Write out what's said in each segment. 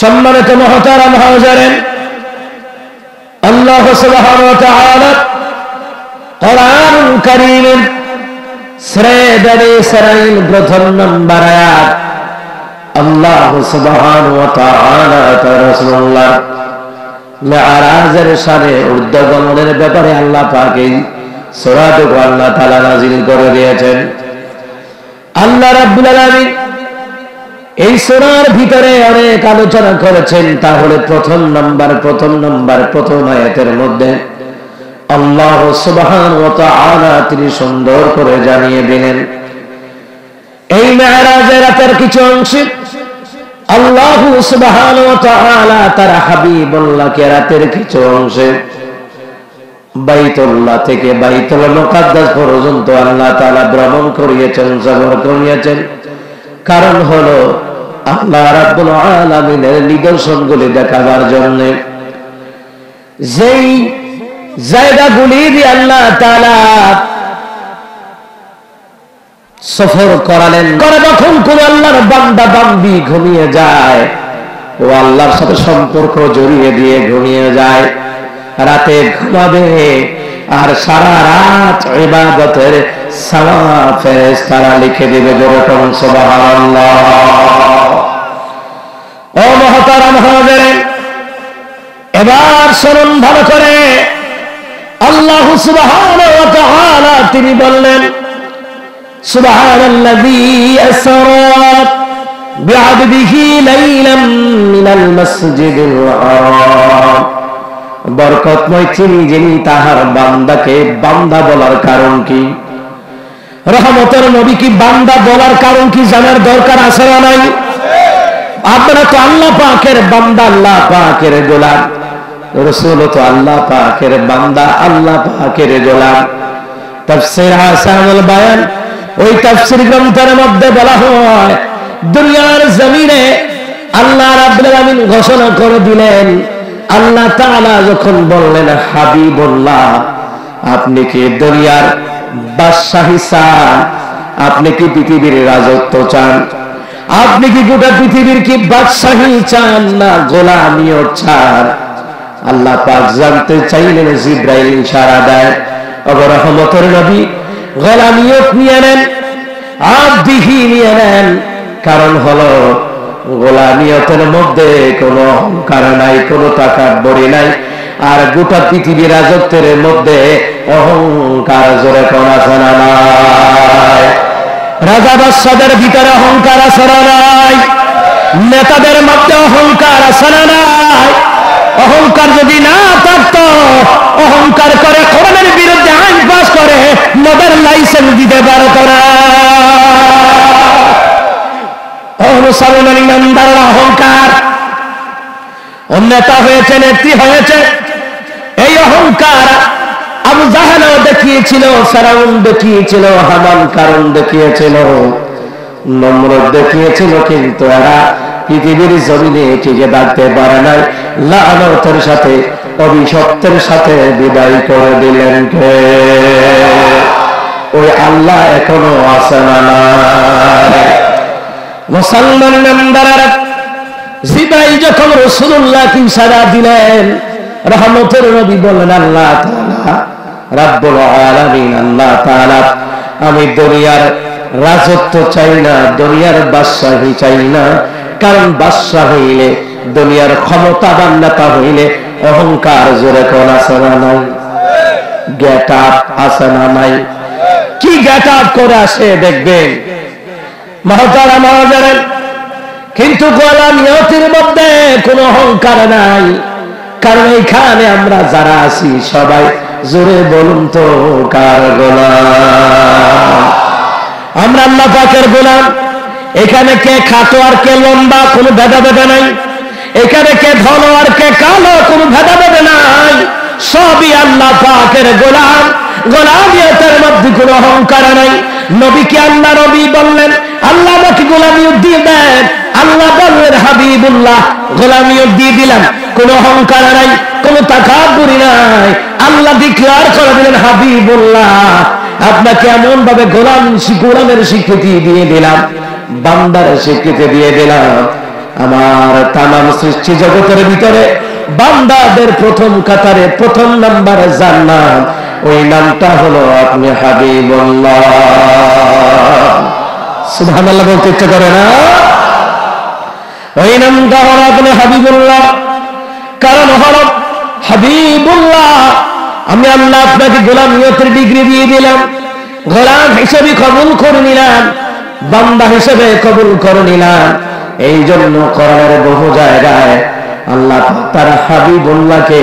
সম্মানিত মুহতারাম হাজেরিন, আল্লাহ সুবহানাহু ওয়া তাআলা কোরআনুল কারীমের শ্রেদারে সরাইল প্রথম নম্বর আয়াত আল্লাহ সুবহানাহু ওয়া তাআলা রাসূলুল্লাহ মিআরাজের সাথে উর্দগমনের ব্যাপারে আল্লাহ পাকেই সূরা আল্লাহ তাআলা নাযিল করে দিয়েছেন। আল্লাহ রাব্বুল আলামিন এই সূরার ভিতরে অনেক আলোচনা করেছেন। তাহলে প্রথম আয়াতের মধ্যে আল্লাহ সুবহানাহু ওয়া তাআলা তিনি সুন্দর করে জানিয়ে দিলেন এই মিআরাজের রাতের কিছু অংশ আল্লাহ সুবহানাহু ওয়া তাআলা তার হাবিবুল্লাহকে রাতের কিছু অংশে বাইতুল্লাহ থেকে বাইতুল মুকাদ্দাস পর্যন্ত আল্লাহ তাআলা ভ্রমণ করিয়েছেন, সফর করিয়েছেন। কারণ হলো আল্লাহ রাব্বুল আলামিনের নিদর্শনগুলি দেখাবার জন্য। যেই জায়গাগুলি দিয়ে আল্লাহ তাআলা সফর করালেন, যখন কোন আল্লাহর বান্দা বান্দি ঘুমিয়ে যায় ও আল্লাহর সাথে সম্পর্ক জড়িয়ে দিয়ে ঘুমিয়ে যায়, রাতে ঘুমাবে আর সারা রাত ইবাদতের সওয়াব ফেরেশতারা লিখে দিবে। যেরকম সুবহানাল্লাহ। ও মুহতারাম হাজেরিন, এবার শুনুন ভালো করে। আল্লাহ সুবহানাহু ওয়া তাআলা তিনি বললেন সুবহানাল্লাযী আসরা বিআবদিহি লাইলাম মিনাল মাসজিদিল হারাম। বরকতময় তিনি যিনি তাহার বান্দাকে বান্দা বলার কারণ কি, রহমতের নবী কি বান্দা বলার কারণ কি জানার দরকার আছে না নাই? আপনারা তো আল্লাহ পাকের বান্দা, আল্লাহ পাকের গোলাম। রাসূল তো আল্লাহ পাকের বান্দা, আল্লাহ পাকের গোলাম। তাফসীর হাসানুল বায়ান ওই তাফসীর গ্রন্থের মধ্যে বলা হয় দুনিয়ার জমিনে আল্লাহ রাব্বুল আলামিন ঘোষণা করে দিলেন, আল্লাহ তাআলা যখন বললেন হাবিবুল্লাহ আপনি কি দুনিয়ার বাদশাহী চান, আপনি কি পৃথিবীর রাজত্ব চান, আপনি কি গোটা পৃথিবীর কি বাদশাহী চান না গোলামিও চান? আল্লাহ পাক জানতে চাইলেন। জিব্রাইল ইশারা দেয়, ওগো রহমতের নবী গোলামিও নিয়ে নেন, আবদিহি নিয়ে নেন। কারণ হলো গোলামিয়তের মধ্যে কোনো অহংকার নাই, কোনো তাকাব্বুরি নাই। আর গোটা পৃথিবীর রাজত্বের মধ্যে অহংকার জোরে করা ছাড়া নাই। রাজা বাদশাদের ভিতরে অহংকার ছাড়া নাই, নেতাদের মধ্যে অহংকার ছাড়া নাই। অহংকার যদি না থাকতো, অহংকার করে কোরআনের বিরুদ্ধে আইন পাস করে মদের লাইসেন্স দিতে পারত না। অহংকার নেতা হয়েছে, নেত্রী হয়েছে, এই অহংকার আবু জাহেলও দেখিয়েছিল, ফিরআউন দেখিয়েছিল, হামান কারুন দেখিয়েছিল, নমরুদ দেখিয়েছিল, কিন্তু এরা পৃথিবীর জমিনে টিকে থাকতে পারে নাই। লা'নতের সাথে, অভিশপ্তের সাথে বিদায় করে দিলেন কে? ওই আল্লাহ এখনো আছে না নাই। মুসলমান নামদার জিবাই যখন রাসূলুল্লাহকে ইশারা দিলেন, রহমতের নবী বললেন আল্লাহ তাআলা রব্বুল আলামিন আল্লাহ তাআলা আমি দুনিয়ার রাজত্ব চাই না, দুনিয়ার বাদশাহী চাই না। কারণ বাদশাহ হইলে, দুনিয়ার ক্ষমতাবান নেতা হইলে অহংকার জোরে কোন আসনা নাই, গেট আপ আসনা নাই। কি গেট আপ করে আসে দেখবেন মহতারাম হাজেরিন, কিন্তু গোলামিয়তের মধ্যে কোনো অহংকার নাই। কারণ এইখানে আমরা যারা আছি সবাই জোরে বলুন তো কার গোলাম? আমরা আল্লাহ পাকের গোলাম। এখানে কে খাটো আর কে লম্বা কোনো ভেদাভেদ নাই, এখানে কে ধলো আর কে কালো কোনো ভেদাভেদ নাই, সবই আল্লাহ পাকের গোলাম। গোলামিয়তের মধ্যে কোনো অহংকার নাই। নবীকে আল্লাহ নবী বললেন আল্লাহ আমাকে গোলামিও দিয়ে দেন, আল্লাহ বললেন হাবিবুল্লাহ গোলামিও দিয়ে দিলাম। কোনো অহংকার নাই, কোনো তাকাব্বুরি নাই। আল্লাহ ডিক্লেয়ার করে দিলেন হাবিবুল্লাহ আপনাকে এমন ভাবে গোলামের স্বীকৃতি দিয়ে দিলাম, বান্দার স্বীকৃতি দিয়ে দিলাম। Amar tamam srishti jagoter bhitore bandader prothom katare prothom number jannat oi namta holo apni Habibullah Subhanallah bolte ichcha kore na oi namta holo apni Habibullah karon holo Habibullah ami Allah apnake gulamiyater degree diye dilam golam hisabe qabul kore nilam banda hisabe qabul kore nilam এই জন্য কোরআনের বহু জায়গায় আল্লাহ তার হাবিবুল্লাহকে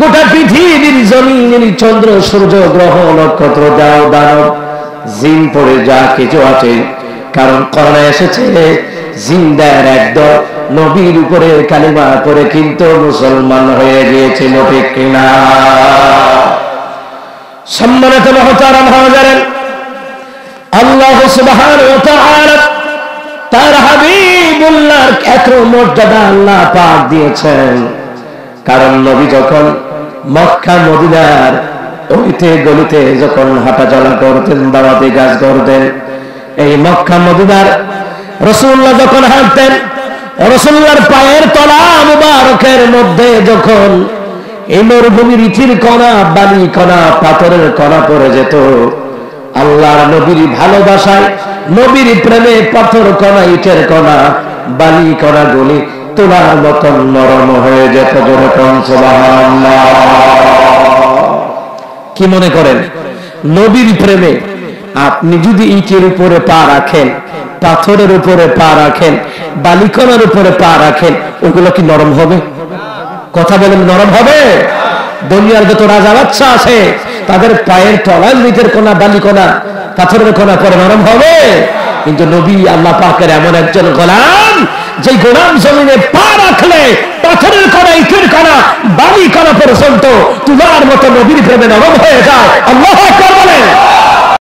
গোটা পৃথিবীর জমিন চন্দ্র সূর্য গ্রহ নক্ষত্র দাও দানব জিন পড়ে যা কিছু আছে কারণ কোরআনে এসেছে জিনদের একদল নবীর উপরে কালিমা পড়ে কিন্তু মুসলমান হয়ে গিয়েছিল ঠিক কিনা সম্মানিত মহতারাম হাজেরিন আল্লাহ সুবহানাহু ওয়া তাআলা তার হাবিবুল্লাহর এত মর্যাদা আল্লাহ পাক দিয়েছেন কারণ নবী যখন মক্কা মদিনার অলিতে গলিতে যখন হাঁটাচলা করতেন দাওয়াতে কাজ করতেন এই মক্কা মদিনার রাসূলুল্লাহ যখন হাঁটতেন রাসূলুল্লাহর পায়ের তলা মুবারকের মধ্যে যখন এই মরুভূমির ইটির কণা বালি কণা পাথরের কণা পড়ে যেত আল্লাহর নবীর ভালোবাসায় নবীর প্রেমে পাথর কণা ইটের কণা বালি কণা গলি তোলার মতন নরম হয়ে যেত সুবহানাল্লাহ কি মনে করেন নবীর প্রেমে আপনি যদি ইটের উপরে পা রাখেন পাথরের উপরে পা রাখেন বালি কণার উপরে পা রাখেন ওগুলো কি নরম হবে কথা বলেন নরম হবে দুনিয়ার যত রাজা বাদশা আছে তাদের পায়ের তলায় ইটের কণা বালি কণা পাথরের কণা পরে নরম হবে কিন্তু নবী আল্লাহ পাকের এমন একজন গোলাম যে গোলাম জমিনে পা রাখলে পাথরের কণা ইটের কণা বালি কণা পর্যন্ত তুলার মতো নবীর প্রেমে নরম হয়ে যায় আল্লাহু আকবার বলেন